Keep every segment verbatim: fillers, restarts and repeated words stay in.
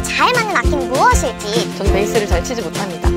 나에게 잘 맞는 악기는 무엇일지. 저는 베이스를 잘 치지 못합니다.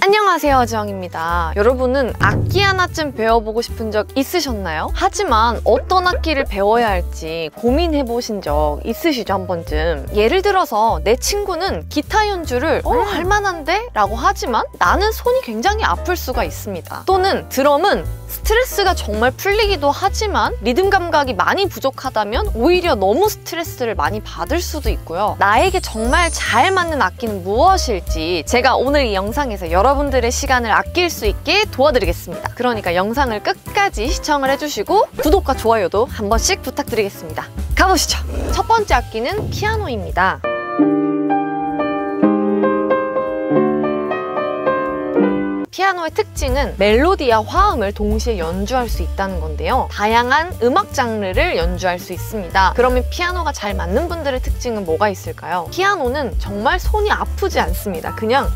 안녕하세요, 지영입니다. 여러분은 악기 하나쯤 배워보고 싶은 적 있으셨나요? 하지만 어떤 악기를 배워야 할지 고민해보신 적 있으시죠, 한 번쯤? 예를 들어서 내 친구는 기타 연주를 어, 할만한데? 라고 하지만 나는 손이 굉장히 아플 수가 있습니다. 또는 드럼은 스트레스가 정말 풀리기도 하지만 리듬 감각이 많이 부족하다면 오히려 너무 스트레스를 많이 받을 수도 있고요. 나에게 정말 잘 맞는 악기는 무엇일지 제가 오늘 이 영상에서 여러분들의 시간을 아낄 수 있게 도와드리겠습니다. 그러니까 영상을 끝까지 시청을 해주시고 구독과 좋아요도 한 번씩 부탁드리겠습니다. 가보시죠! 첫 번째 악기는 피아노입니다. 피아노의 특징은 멜로디와 화음을 동시에 연주할 수 있다는 건데요. 다양한 음악 장르를 연주할 수 있습니다. 그러면 피아노가 잘 맞는 분들의 특징은 뭐가 있을까요? 피아노는 정말 손이 아프지 않습니다. 그냥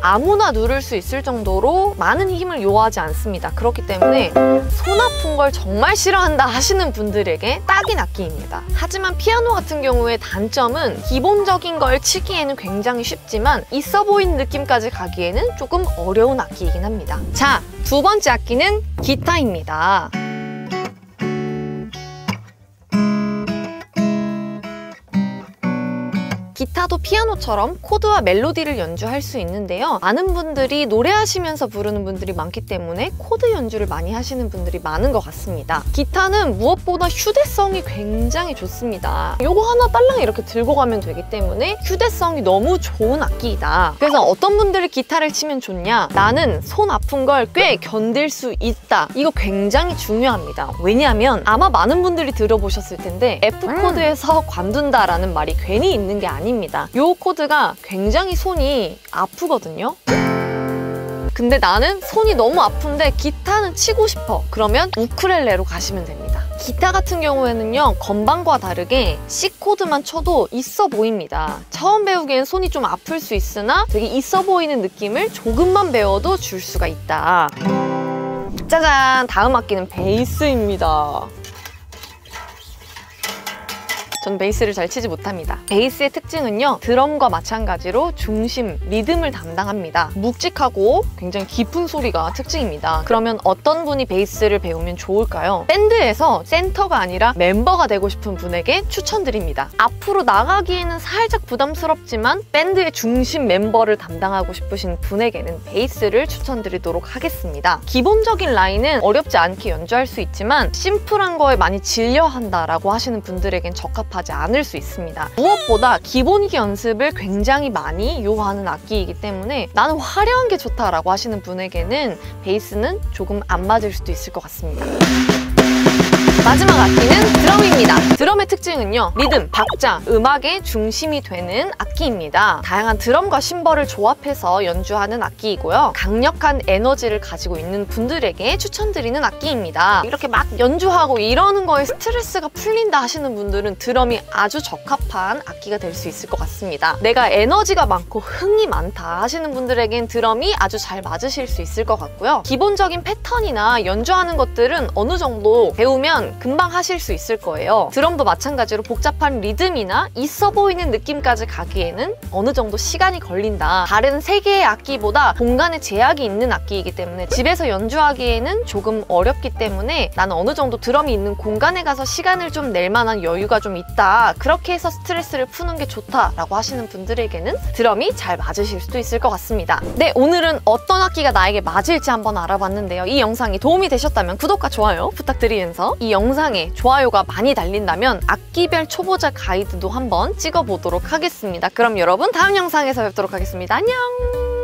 아무나 누를 수 있을 정도로 많은 힘을 요하지 않습니다. 그렇기 때문에 손 아픈 걸 정말 싫어한다 하시는 분들에게 딱인 악기입니다. 하지만 피아노 같은 경우의 단점은 기본적인 걸 치기에는 굉장히 쉽지만 있어 보이는 느낌까지 가기에는 조금 어려운 악기이긴 합니다. 자, 두 번째 악기는 기타입니다. 기타도 피아노처럼 코드와 멜로디를 연주할 수 있는데요. 많은 분들이 노래하시면서 부르는 분들이 많기 때문에 코드 연주를 많이 하시는 분들이 많은 것 같습니다. 기타는 무엇보다 휴대성이 굉장히 좋습니다. 요거 하나 딸랑 이렇게 들고 가면 되기 때문에 휴대성이 너무 좋은 악기이다. 그래서 어떤 분들이 기타를 치면 좋냐? 나는 손 아픈 걸 꽤 견딜 수 있다. 이거 굉장히 중요합니다. 왜냐하면 아마 많은 분들이 들어보셨을 텐데 에프 코드에서 관둔다라는 말이 괜히 있는 게 아니에요. 입니다. 이 코드가 굉장히 손이 아프거든요. 근데 나는 손이 너무 아픈데 기타는 치고 싶어. 그러면 우쿨렐레로 가시면 됩니다. 기타 같은 경우에는요, 건반과 다르게 씨 코드만 쳐도 있어 보입니다. 처음 배우기엔 손이 좀 아플 수 있으나 되게 있어 보이는 느낌을 조금만 배워도 줄 수가 있다. 짜잔! 다음 악기는 베이스입니다. 전 베이스를 잘 치지 못합니다. 베이스의 특징은요, 드럼과 마찬가지로 중심, 리듬을 담당합니다. 묵직하고 굉장히 깊은 소리가 특징입니다. 그러면 어떤 분이 베이스를 배우면 좋을까요? 밴드에서 센터가 아니라 멤버가 되고 싶은 분에게 추천드립니다. 앞으로 나가기에는 살짝 부담스럽지만 밴드의 중심 멤버를 담당하고 싶으신 분에게는 베이스를 추천드리도록 하겠습니다. 기본적인 라인은 어렵지 않게 연주할 수 있지만 심플한 거에 많이 질려한다라고 하시는 분들에겐 적합 하지 않을 수 있습니다. 무엇보다 기본기 연습을 굉장히 많이 요하는 악기이기 때문에 나는 화려한 게 좋다라고 하시는 분에게는 베이스는 조금 안 맞을 수도 있을 것 같습니다. 마지막 악기는 드럼입니다. 드럼의 특징은요, 리듬, 박자, 음악의 중심이 되는 악기입니다. 다양한 드럼과 심벌을 조합해서 연주하는 악기이고요. 강력한 에너지를 가지고 있는 분들에게 추천드리는 악기입니다. 이렇게 막 연주하고 이러는 거에 스트레스가 풀린다 하시는 분들은 드럼이 아주 적합한 악기가 될 수 있을 것 같습니다. 내가 에너지가 많고 흥이 많다 하시는 분들에겐 드럼이 아주 잘 맞으실 수 있을 것 같고요. 기본적인 패턴이나 연주하는 것들은 어느 정도 배우면 금방 하실 수 있을 거예요. 드럼도 마찬가지로 복잡한 리듬이나 있어 보이는 느낌까지 가기에는 어느 정도 시간이 걸린다. 다른 세 개의 악기보다 공간에 제약이 있는 악기이기 때문에 집에서 연주하기에는 조금 어렵기 때문에 나는 어느 정도 드럼이 있는 공간에 가서 시간을 좀 낼 만한 여유가 좀 있다. 그렇게 해서 스트레스를 푸는 게 좋다라고 하시는 분들에게는 드럼이 잘 맞으실 수도 있을 것 같습니다. 네, 오늘은 어떤 악기가 나에게 맞을지 한번 알아봤는데요. 이 영상이 도움이 되셨다면 구독과 좋아요 부탁드리면서 이 영상에 좋아요가 많이 달린다면 악기별 초보자 가이드도 한번 찍어보도록 하겠습니다. 그럼 여러분 다음 영상에서 뵙도록 하겠습니다. 안녕!